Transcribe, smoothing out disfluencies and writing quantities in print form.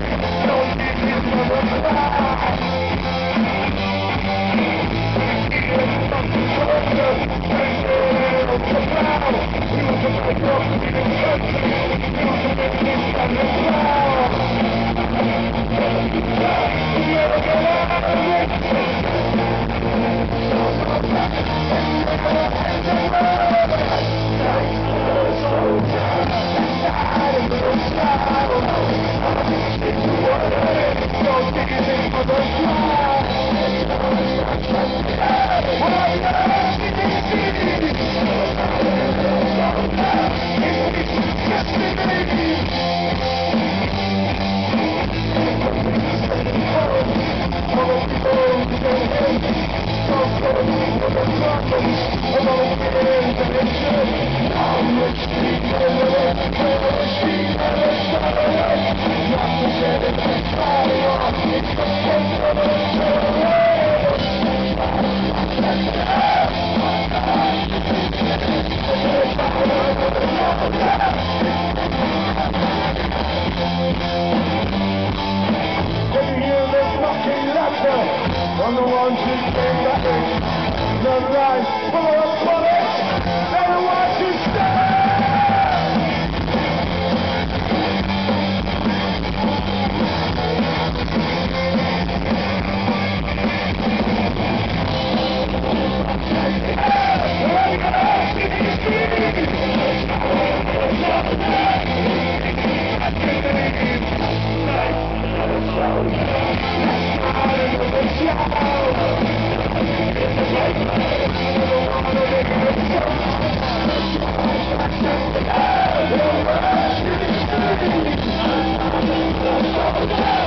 I'm the one who came back in. No lies, but I don't want it. They're the ones who I'm